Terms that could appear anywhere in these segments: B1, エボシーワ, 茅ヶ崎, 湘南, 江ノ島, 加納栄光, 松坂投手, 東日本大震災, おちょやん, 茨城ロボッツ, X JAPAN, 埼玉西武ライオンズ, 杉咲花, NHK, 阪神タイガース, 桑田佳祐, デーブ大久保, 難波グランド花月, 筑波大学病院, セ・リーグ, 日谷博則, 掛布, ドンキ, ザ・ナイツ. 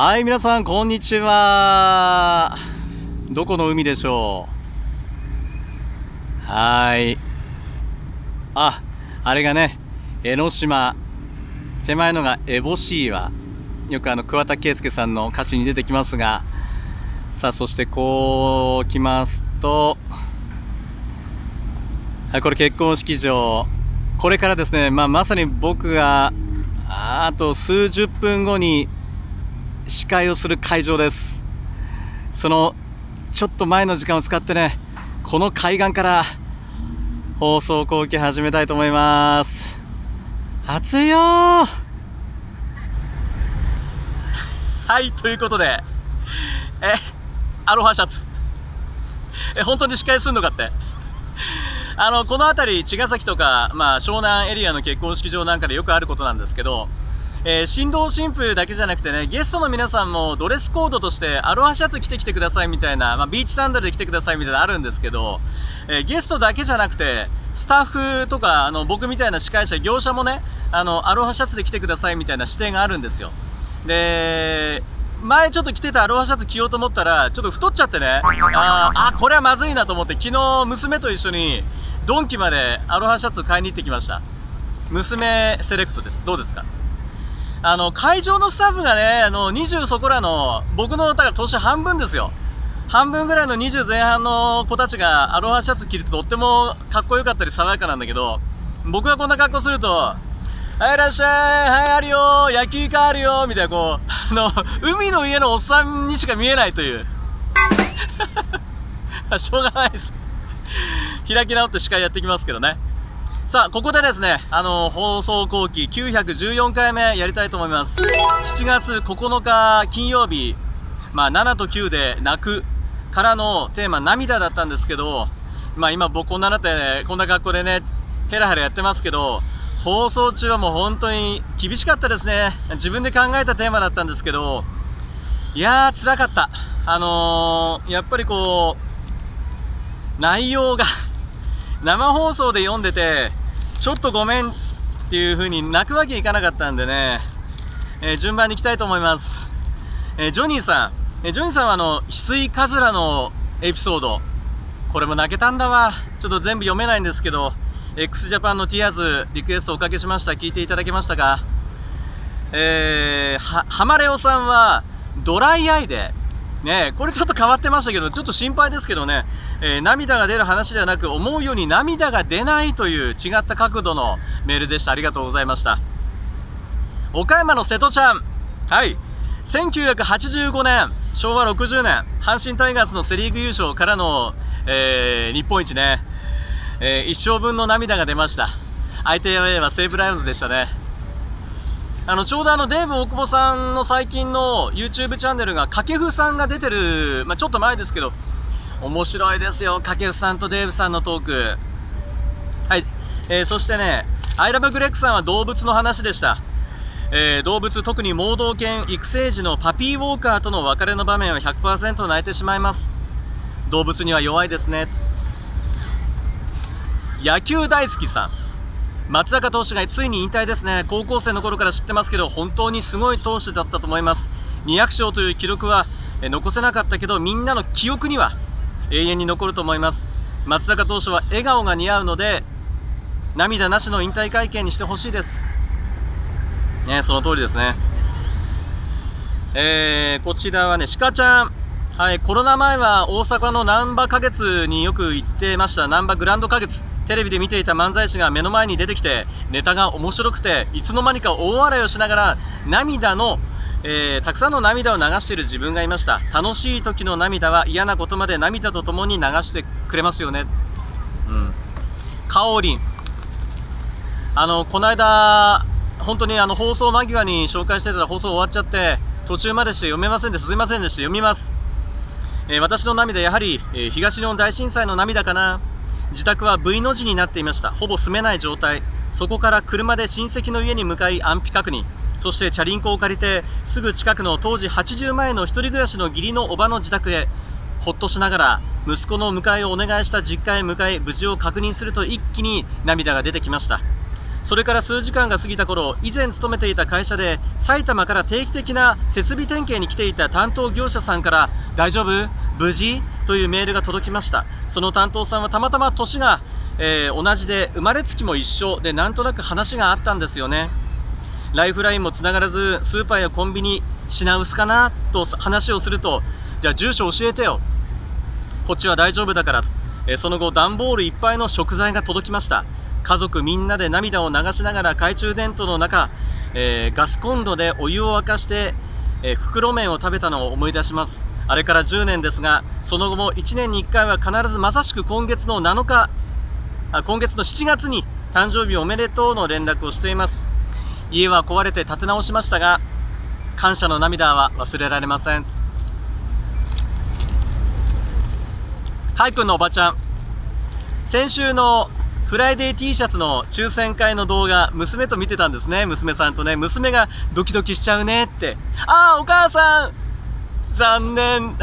はい、皆さんこんにちは。どこの海でしょう。はい。あ、あれがね、江ノ島。手前のがエボシーワ。よく桑田佳祐さんの歌詞に出てきますが、さあ、そしてこう来ますと、はい、これ結婚式場。これからですね、まさに僕があと数十分後に司会をする会場です。そのちょっと前の時間を使ってね、この海岸から放送後期始めたいと思います。暑いよー。はい、ということで、アロハシャツ。本当に司会すんのかって。この辺り、茅ヶ崎とか、湘南エリアの結婚式場なんかでよくあることなんですけど、新郎新婦だけじゃなくてね、ゲストの皆さんもドレスコードとしてアロハシャツ着てきてくださいみたいな、ビーチサンダルで来てくださいみたいなのあるんですけど、ゲストだけじゃなくて、スタッフとか僕みたいな司会者、業者もね、アロハシャツで来てくださいみたいな指定があるんですよ。で前ちょっと着てたアロハシャツ着ようと思ったら、ちょっと太っちゃってね、これはまずいなと思って、昨日娘と一緒にドンキまでアロハシャツ買いに行ってきました。娘セレクトです。どうですか？会場のスタッフがね、20そこらの、僕のだから年半分ですよ。半分ぐらいの20前半の子たちがアロハシャツ着るととってもかっこよかったり爽やかなんだけど、僕がこんな格好すると、はい、いらっしゃい、はい、あるよ、焼きイカあるよ、みたいな、こう、海の家のおっさんにしか見えないという。しょうがないです。開き直って司会やってきますけどね。さあ、ここでですね、放送後期914回目やりたいと思います。7月9日金曜日、7と9で泣くからのテーマ涙だったんですけど、今僕こんななって、ね、こんな格好でね、ヘラヘラやってますけど、放送中はもう本当に厳しかったですね。自分で考えたテーマだったんですけど、いやー、辛かった。やっぱりこう、内容が生放送で読んでてちょっとごめんっていう風に泣くわけにいかなかったんでね、順番に行きたいと思います。ジョニーさんは翡翠カズラのエピソード、これも泣けたんだわ。ちょっと全部読めないんですけど、 XJAPAN の Tears リクエストをおかけしました。聞いていただけましたか？ハマレオさんはドライアイでね、これちょっと変わってましたけど、ちょっと心配ですけどね、涙が出る話ではなく、思うように涙が出ないという違った角度のメールでした。ありがとうございました。岡山の瀬戸ちゃん、はい、1985年、昭和60年、阪神タイガースのセ・リーグ優勝からの、日本一ね、一生分の涙が出ました。相手は西武ライオンズでしたね。ちょうどデーブ大久保さんの最近の YouTube チャンネルが掛布さんが出てる、ちょっと前ですけど、面白いですよ、掛布さんとデーブさんのトーク。はい、そしてね、アイラブグレックさんは動物の話でした。動物、特に盲導犬育成時のパピーウォーカーとの別れの場面は 100% 泣いてしまいます。動物には弱いですね。野球大好きさん。松坂投手がついに引退ですね。高校生の頃から知ってますけど、本当にすごい投手だったと思います。200勝という記録は残せなかったけど、みんなの記憶には永遠に残ると思います。松坂投手は笑顔が似合うので、涙なしの引退会見にしてほしいですね。その通りですね。こちらはね、シカちゃん、はい、コロナ前は大阪の難波花月によく行ってました。難波グランド花月、テレビで見ていた漫才師が目の前に出てきて、ネタが面白くて、いつの間にか大笑いをしながら涙の、たくさんの涙を流している自分がいました。楽しい時の涙は嫌なことまで涙とともに流してくれますよね。かおりん、この間本当に放送間際に紹介してたら放送終わっちゃって途中までして読めませんで、すいませんでした。読みます。私の涙、やはり、東日本大震災の涙かな。自宅は V の字になっていました。ほぼ住めない状態。そこから車で親戚の家に向かい安否確認、そしてチャリンコを借りてすぐ近くの当時80万円の一人暮らしの義理のおばの自宅へ。ほっとしながら息子の迎えをお願いした実家へ向かい、無事を確認すると一気に涙が出てきました。それから数時間が過ぎた頃、以前勤めていた会社で埼玉から定期的な設備点検に来ていた担当業者さんから「大丈夫？無事？」というメールが届きました。その担当さんはたまたま年が、同じで生まれつきも一緒で、なんとなく話があったんですよね。ライフラインもつながらず、スーパーやコンビニ品薄かなと話をすると、じゃあ住所教えてよ、こっちは大丈夫だからと。その後、段ボールいっぱいの食材が届きました。家族みんなで涙を流しながら懐中電灯の中、ガスコンロでお湯を沸かして、袋麺を食べたのを思い出します。あれから10年ですが、その後も1年に1回は必ず、まさしく今月の7月に誕生日おめでとうの連絡をしています。家は壊れて建て直しましたが、感謝の涙は忘れられません。カイ君のおばちゃん、先週のフライデー T シャツの抽選会の動画、娘と見てたんですね。娘さんとね、娘がドキドキしちゃうねって、ああお母さん残念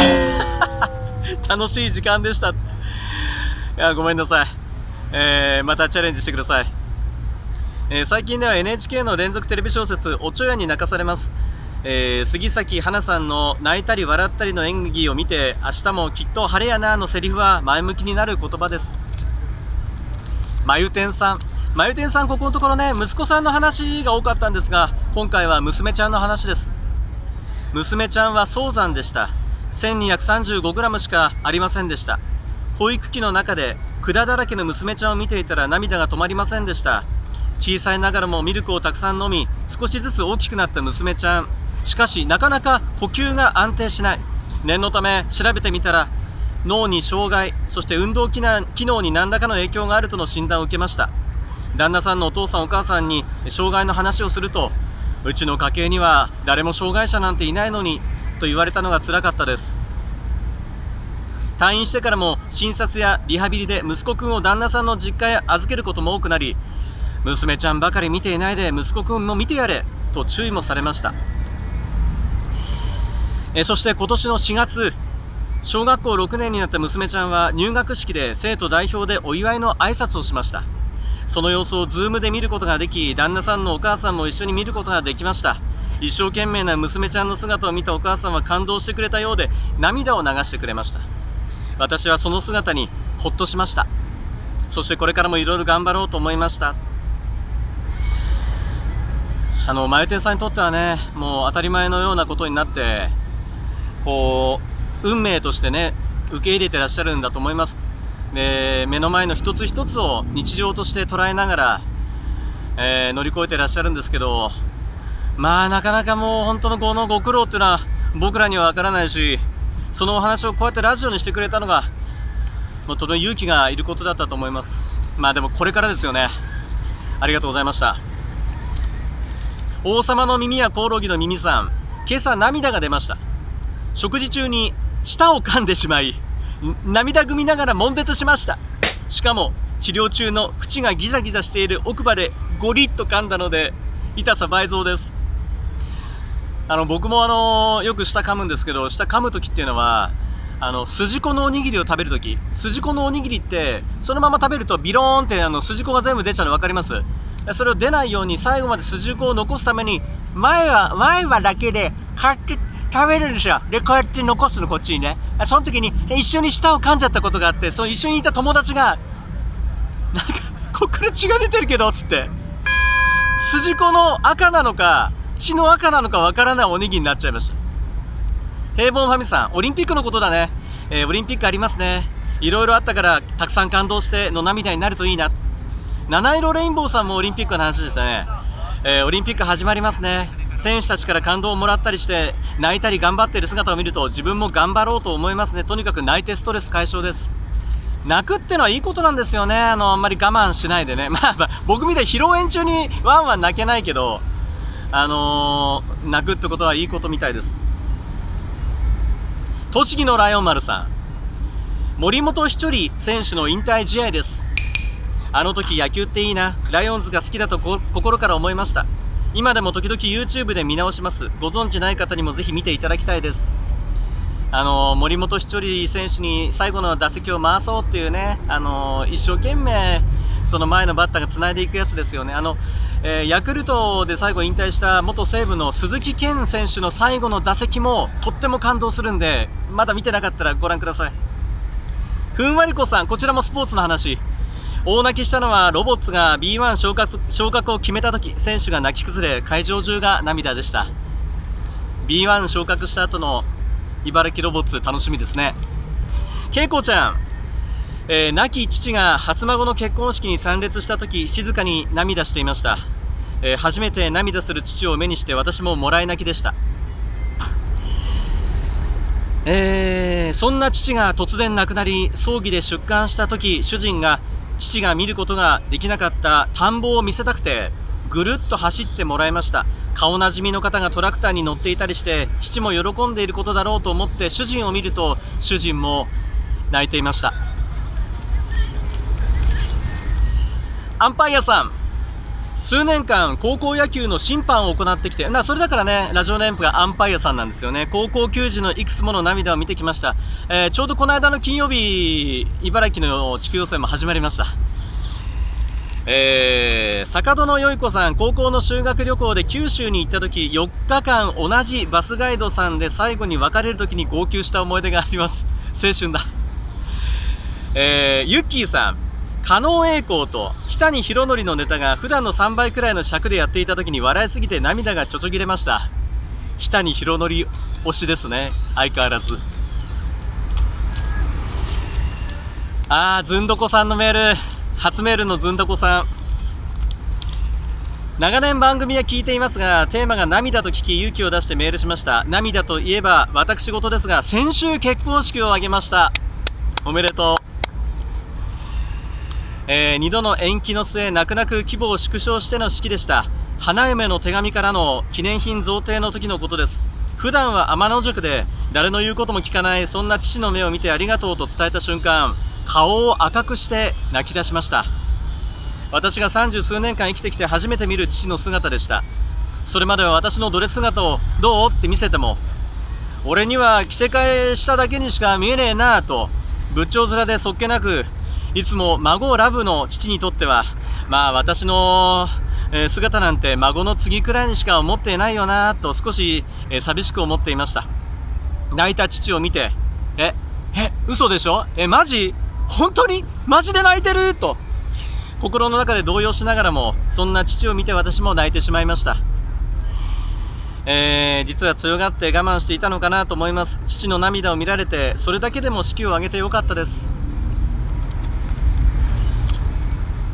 楽しい時間でした。いやごめんなさい、またチャレンジしてください。最近では NHK の連続テレビ小説「おちょやんに泣かされます」、杉咲花さんの泣いたり笑ったりの演技を見て、明日もきっと晴れやなのセリフは前向きになる言葉です。まゆてんさん、ここのところね、息子さんの話が多かったんですが、今回は娘ちゃんの話です。娘ちゃんは早産でした。 1235g しかありませんでした。保育器の中で管だらけの娘ちゃんを見ていたら涙が止まりませんでした。小さいながらもミルクをたくさん飲み、少しずつ大きくなった娘ちゃん、しかしなかなか呼吸が安定しない。念のため調べてみたら、脳に障害、そして運動機能に何らかの影響があるとの診断を受けました。旦那さんのお父さんお母さんに障害の話をすると、うちの家系には誰も障害者なんていないのにと言われたのが辛かったです。退院してからも診察やリハビリで息子くんを旦那さんの実家へ預けることも多くなり、娘ちゃんばかり見ていないで息子くんも見てやれと注意もされました。そして今年の4月、小学校6年になった娘ちゃんは入学式で生徒代表でお祝いの挨拶をしました。その様子をズームで見ることができ、旦那さんのお母さんも一緒に見ることができました。一生懸命な娘ちゃんの姿を見たお母さんは感動してくれたようで、涙を流してくれました。私はその姿にほっとしました。そしてこれからもいろいろ頑張ろうと思いました。まゆてんさんにとってはね、もう当たり前のようなことになって、こう運命としてね、受け入れてらっしゃるんだと思います。で、目の前の一つ一つを日常として捉えながら、乗り越えてらっしゃるんですけど、まあなかなかもう本当のこのご苦労っていうのは僕らには分からないし、そのお話をこうやってラジオにしてくれたのが本当の勇気がいることだったと思います。まあでもこれからですよね。ありがとうございました。王様の耳やコオロギの耳さん、今朝涙が出ました。食事中に舌を噛んでしまい、涙ぐみながら悶絶しました。しかも治療中の縁がギザギザしている奥歯でゴリッと噛んだので、痛さ倍増です。僕もよく舌噛むんですけど、舌噛む時っていうのは筋子のおにぎりを食べる時、筋子のおにぎりってそのまま食べるとビローンって筋子が全部出ちゃうの分かります。それを出ないように最後まで筋子を残すために、前歯だけでカッて食べるんですよ。でこうやって残すの、こっちにね。その時に一緒に舌を噛んじゃったことがあって、その一緒にいた友達が「なんかこっから血が出てるけど」っつって、筋子の赤なのか血の赤なのかわからないおにぎりになっちゃいました。平凡ファミさん、オリンピックのことだね、オリンピックありますね、いろいろあったからたくさん感動しての涙になるといいな。七色レインボーさんもオリンピックの話でしたね、オリンピック始まりますね。選手たちから感動をもらったりして泣いたり頑張っている姿を見ると、自分も頑張ろうと思いますね。とにかく泣いてストレス解消です。泣くってのはいいことなんですよね。あんまり我慢しないでね、僕みたいに披露宴中にワンワン泣けないけど、泣くってことはいいことみたいです。栃木のライオン丸さん、森本稀哲選手の引退試合です。あの時野球っていいな、ライオンズが好きだと心から思いました。今でも時々 YouTube で見直します。ご存知ない方にもぜひ見ていただきたいです。森本稀哲選手に最後の打席を回そうっていうね、一生懸命その前のバッターがつないでいくやつですよね。ヤクルトで最後引退した元西武の鈴木健選手の最後の打席もとっても感動するんで、まだ見てなかったらご覧ください。ふんわりこさん、こちらもスポーツの話。大泣きしたのはロボッツが B1 昇格を決めたとき、選手が泣き崩れ、会場中が涙でした。 B1 昇格した後の茨城ロボッツ、楽しみですね。けいこちゃん、亡き父が初孫の結婚式に参列したとき、静かに涙していました。初めて涙する父を目にして、私ももらい泣きでした。そんな父が突然亡くなり、葬儀で出棺したとき、主人が父が見ることができなかった田んぼを見せたくてぐるっと走ってもらいました。顔なじみの方がトラクターに乗っていたりして、父も喜んでいることだろうと思って主人を見ると、主人も泣いていました。アンパイアさん、数年間高校野球の審判を行ってきて、それだからね、ラジオネームがアンパイアさんなんですよね。高校球児のいくつもの涙を見てきました。ちょうどこの間の金曜日、茨城の地区予選も始まりました。坂戸のよい子さん、高校の修学旅行で九州に行った時、4日間同じバスガイドさんで最後に別れる時に号泣した思い出があります。青春だ。ユッキーさん、加納栄光と日谷博則のネタが普段の3倍くらいの尺でやっていた時に笑いすぎて涙がちょちょぎれました。日谷博則推しですね、相変わらず。ずんどこさんのメール、初メールのずんどこさん、長年番組は聞いていますが、テーマが涙と聞き勇気を出してメールしました。涙といえば私事ですが、先週結婚式を挙げました。おめでとう。2度の延期の末、泣く泣く規模を縮小しての式でした。花嫁の手紙からの記念品贈呈の時のことです。普段は天の塾で誰の言うことも聞かない、そんな父の目を見てありがとうと伝えた瞬間、顔を赤くして泣き出しました。私が三十数年間生きてきて初めて見る父の姿でした。それまでは私のドレス姿をどうって見せても、俺には着せ替えしただけにしか見えねえなぁと仏頂面でそっけなく、いつも孫ラブの父にとっては、私の姿なんて孫の次くらいにしか思っていないよなと少し寂しく思っていました。泣いた父を見て、嘘でしょ、マジ、本当にマジで泣いてると心の中で動揺しながらも、そんな父を見て私も泣いてしまいました。実は強がって我慢していたのかなと思います。父の涙を見られて、それだけでも式を挙げてよかったです。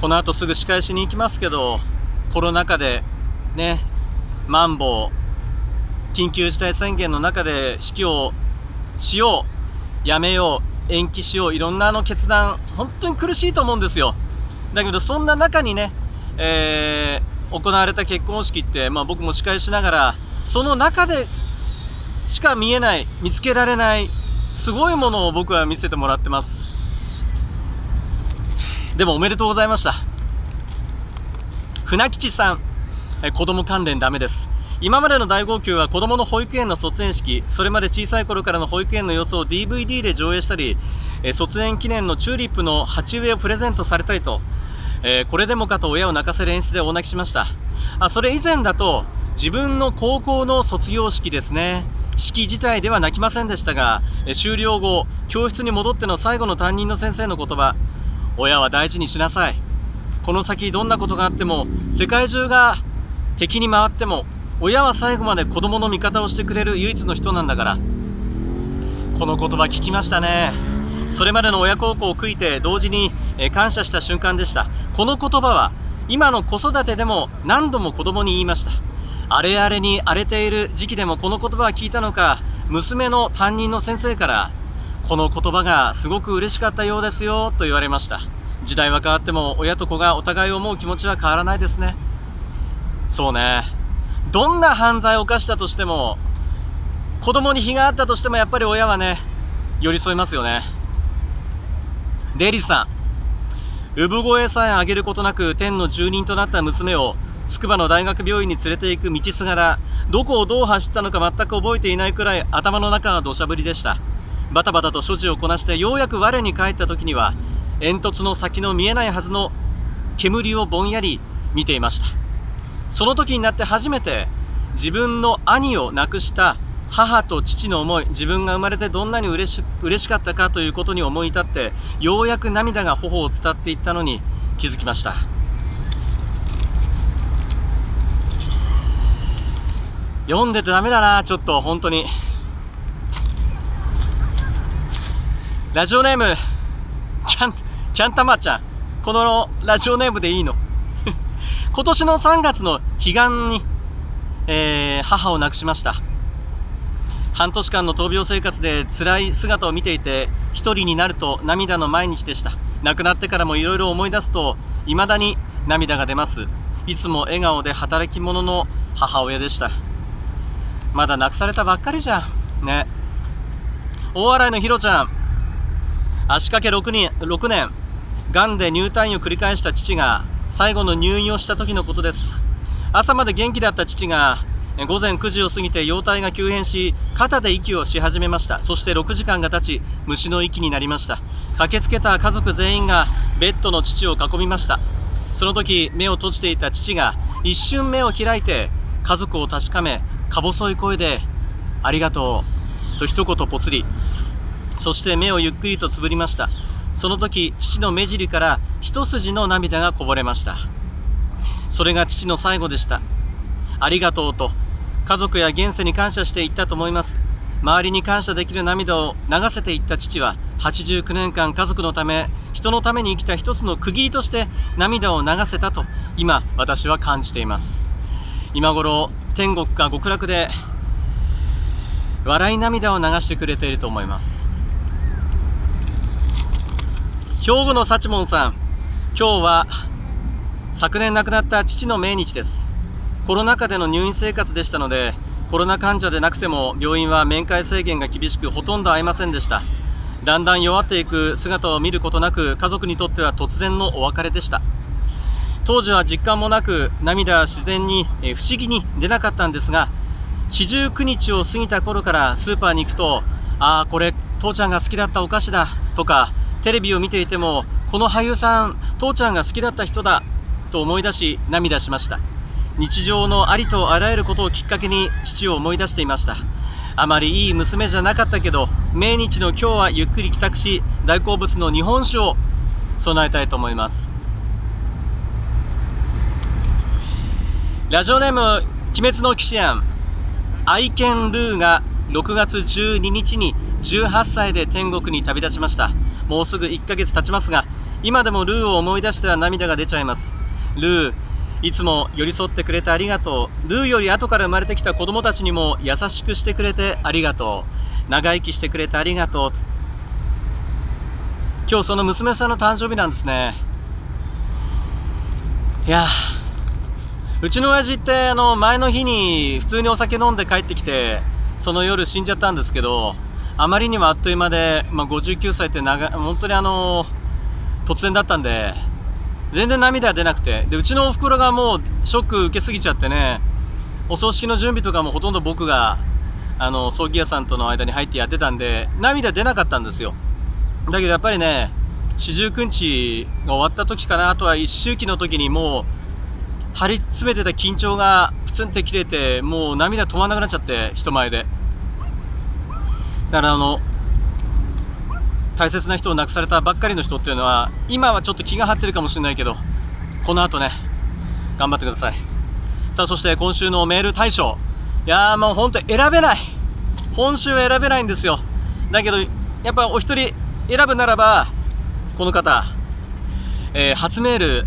この後すぐ仕返しに行きますけど、コロナ禍でね、マンボウ、緊急事態宣言の中で式をしよう、やめよう、延期しよう、いろんな決断、本当に苦しいと思うんですよ。だけどそんな中にね、行われた結婚式って、僕も司会しながら、その中でしか見えない、見つけられないすごいものを僕は見せてもらってます。でもおめでとうございました。船吉さん、子供関連ダメです。今までの大号泣は子供の保育園の卒園式、それまで小さい頃からの保育園の様子を DVD で上映したり、卒園記念のチューリップの鉢植えをプレゼントされたりと、これでもかと親を泣かせる演出で大泣きしました。それ以前だと自分の高校の卒業式ですね。式自体では泣きませんでしたが、終了後教室に戻っての最後の担任の先生の言葉、親は大事にしなさい。この先どんなことがあっても、世界中が敵に回っても、親は最後まで子供の味方をしてくれる唯一の人なんだから。この言葉聞きましたね。それまでの親孝行を悔いて、同時に感謝した瞬間でした。この言葉は今の子育てでも何度も子供に言いました。あれあれに荒れている時期でもこの言葉は聞いたのか、娘の担任の先生からこの言葉がすごく嬉しかったようですよと言われました。時代は変わっても親と子がお互いを思う気持ちは変わらないですね。そうね、どんな犯罪を犯したとしても、子供に非があったとしても、やっぱり親はね、寄り添いますよね。デリさん、産声さえ上げることなく天の住人となった娘を筑波の大学病院に連れて行く道すがら、どこをどう走ったのか全く覚えていないくらい頭の中は土砂降りでした。バタバタと所持をこなしてようやく我に返った時には、煙突の先の見えないはずの煙をぼんやり見ていました。その時になって初めて自分の兄を亡くした母と父の思い、自分が生まれてどんなに嬉しかったかということに思い立って、ようやく涙が頬を伝っていったのに気づきました。読んでてダメだな、ちょっと本当に。ラジオネームキャンタマちゃん、このラジオネームでいいの？今年の3月の彼岸に、母を亡くしました。半年間の闘病生活で辛い姿を見ていて、一人になると涙の毎日でした。亡くなってからもいろいろ思い出すと未だに涙が出ます。いつも笑顔で働き者の母親でした。まだ亡くされたばっかりじゃんね。大洗のひろちゃん、足掛け6年、がんで入退院を繰り返した父が最後の入院をした時のことです。朝まで元気だった父が午前9時を過ぎて容体が急変し、肩で息をし始めました。そして6時間が経ち、虫の息になりました。駆けつけた家族全員がベッドの父を囲みました。その時目を閉じていた父が一瞬目を開いて、家族を確かめ、か細い声で「ありがとう」と一言ぽつり、そして目をゆっくりとつぶりました。その時父の目尻から一筋の涙がこぼれました。それが父の最後でした。ありがとうと家族や現世に感謝していったと思います。周りに感謝できる涙を流せていった父は、89年間家族のため、人のために生きた一つの区切りとして涙を流せたと今私は感じています。今頃天国か極楽で笑い涙を流してくれていると思います。兵庫の幸門さん、今日は昨年亡くなった父の命日です。コロナ禍での入院生活でしたので、コロナ患者でなくても病院は面会制限が厳しく、ほとんど会えませんでした。だんだん弱っていく姿を見ることなく、家族にとっては突然のお別れでした。当時は実感もなく、涙は自然に不思議に出なかったんですが、四十九日を過ぎた頃からスーパーに行くと、ああこれ父ちゃんが好きだったお菓子だとか、テレビを見ていてもこの俳優さん父ちゃんが好きだった人だと思い出し、涙しました。日常のありとあらゆることをきっかけに父を思い出していました。あまりいい娘じゃなかったけど、命日の今日はゆっくり帰宅し、大好物の日本酒を備えたいと思います。ラジオネーム鬼滅の騎士やん、愛犬ルーが6月12日に18歳で天国に旅立ちました。もうすぐ1ヶ月経ちますが、今でもルーを思い出しては涙が出ちゃいます。ルー、いつも寄り添ってくれてありがとう。ルーより後から生まれてきた子供たちにも優しくしてくれてありがとう。長生きしてくれてありがとう。今日その娘さんの誕生日なんですね。いや、うちの親父って前の日に普通にお酒飲んで帰ってきて、その夜死んじゃったんですけど、あまりにもあっという間で、59歳って本当に突然だったんで、全然涙が出なくて、でうちのおふくろがもうショック受けすぎちゃってね、お葬式の準備とかもほとんど僕が葬儀屋さんとの間に入ってやってたんで、涙出なかったんですよ。だけどやっぱりね、四十九日が終わった時かな、あとは一周忌の時にもう張り詰めてた緊張がプツンって切れて、もう涙止まらなくなっちゃって、人前で。だから大切な人を亡くされたばっかりの人っていうのは、今はちょっと気が張ってるかもしれないけど、この後ね、頑張ってください。さあ、そして今週のメール大賞、いやーもう本当選べない、今週は選べないんですよ。だけどやっぱお一人選ぶならばこの方、初メール、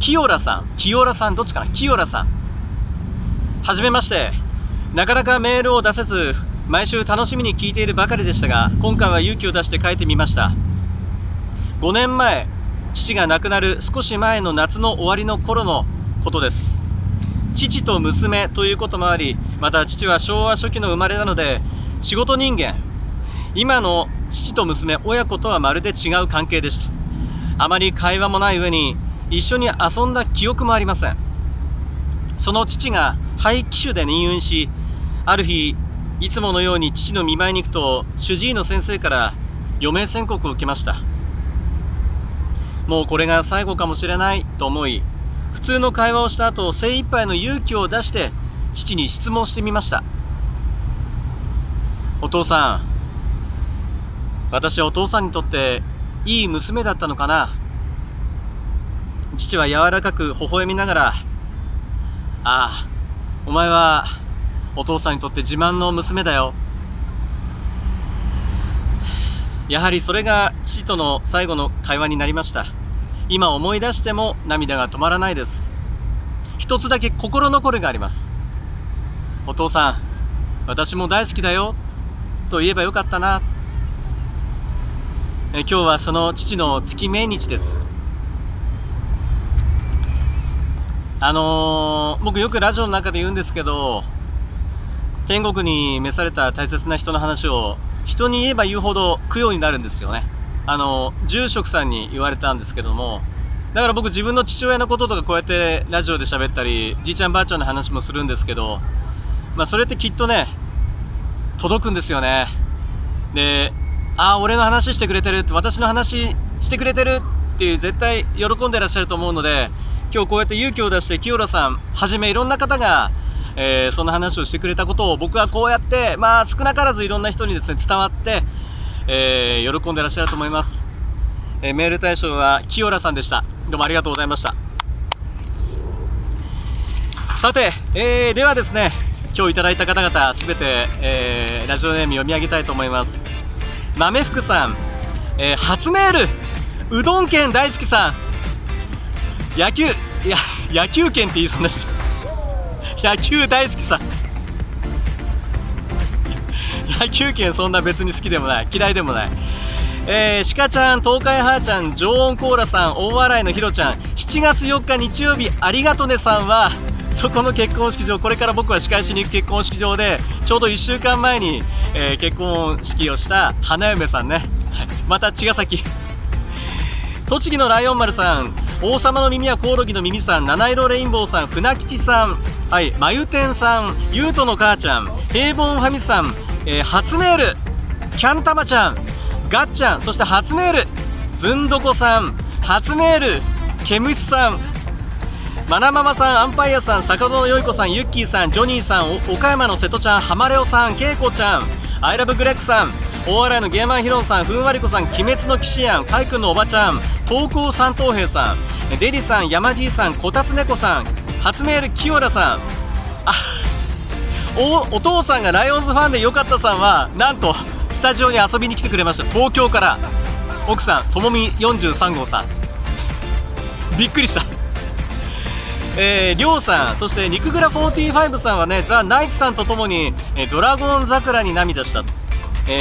キヨラさん、どっちかな、キヨラさん、はじめまして。なかなかメールを出せず、毎週楽しみに聞いているばかりでしたが、今回は勇気を出して書いてみました。5年前、父が亡くなる少し前の夏の終わりの頃のことです。父と娘ということもあり、また父は昭和初期の生まれなので仕事人間、今の父と娘親子とはまるで違う関係でした。あまり会話もない上に、一緒に遊んだ記憶もありません。その父が肺気腫で入院し、ある日いつものように父の見舞いに行くと、主治医の先生から余命宣告を受けました。もうこれが最後かもしれないと思い、普通の会話をした後、精一杯の勇気を出して父に質問してみました。お父さん、私はお父さんにとっていい娘だったのかな。父は柔らかく微笑みながら、ああ、お前はお父さんにとって自慢の娘だよ。やはりそれが父との最後の会話になりました。今思い出しても涙が止まらないです。一つだけ心残りがあります。お父さん、私も大好きだよと言えばよかったな。今日はその父の月命日です。僕よくラジオの中で言うんですけど、天国に召された大切な人の話を人に言えば言うほど供養になるんですよね。住職さんに言われたんですけども、だから僕自分の父親のこととかこうやってラジオで喋ったり、じいちゃんばあちゃんの話もするんですけど、まあそれってきっとね、届くんですよね。で、ああ俺の話してくれてるって、私の話してくれてるっていう、絶対喜んでらっしゃると思うので、今日こうやって勇気を出して清良さんはじめいろんな方が、その話をしてくれたことを僕はこうやって、まあ、少なからずいろんな人にですね伝わって、喜んでらっしゃると思います。メール対象は清良さんでした。どうもありがとうございました。さて、ではですね、今日いただいた方々すべて、ラジオネーム読み上げたいと思います。豆福さん、初メール、うどん県大好きさん、野球券って言いそうでした。野球大好きさん、野球券そんな別に好きでもない、嫌いでもない。シカちゃん、東海ハーちゃん、常温コーラさん、大笑いのヒロちゃん、7月4日日曜日、ありがとねさんはそこの結婚式場、これから僕は司会しに行く結婚式場でちょうど1週間前に、結婚式をした花嫁さんねまた茅ヶ崎栃木のライオン丸さん、王様の耳はコオロギの耳さん、七色レインボーさん、船吉さん、はい、まゆてんさん、ゆうとの母ちゃん、平凡ファミさん、初メール、キャンタマちゃん、ガッちゃん、そして初メール、ずんどこさん、初メール、ケムシさん、マナママさん、アンパイアさん、坂戸のよいこさん、ユッキーさん、ジョニーさん、岡山の瀬戸ちゃん、ハマレオさん、ケイコちゃん、アイラブグレックさん、大洗のゲーマンヒロンさん、ふんわりこさん、鬼滅の騎士やん、カイ君のおばちゃん、東光三等兵さん、デリさん、山爺さん、こたつ猫さん、初メール清良さん、あ、お父さんがライオンズファンでよかったさんはなんとスタジオに遊びに来てくれました。東京から奥さんともみ43号さん、びっくりした。りょうさん、そして肉グラ45さんはね、ザ・ナイツさんとともに、ドラゴン桜に涙したと。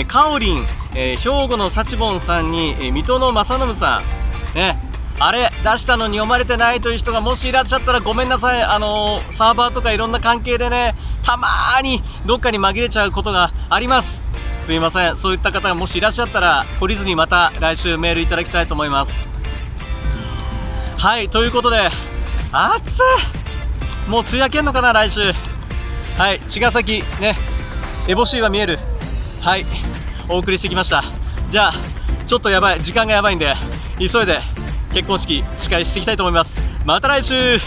かおりん、兵庫のさちぼんさんに、水戸の正信さん、ね、あれ出したのに読まれてないという人がもしいらっしゃったらごめんなさい。サーバーとかいろんな関係でね、たまーにどっかに紛れちゃうことがあります。すいません。そういった方がもしいらっしゃったら懲りずにまた来週メールいただきたいと思います。はい、ということで、暑い、もう梅雨明けんのかな来週。はい、茅ヶ崎ね、烏帽子は見える。はい、お送りしてきました。じゃあちょっとやばい、時間がやばいんで急いで結婚式司会していきたいと思います。また来週。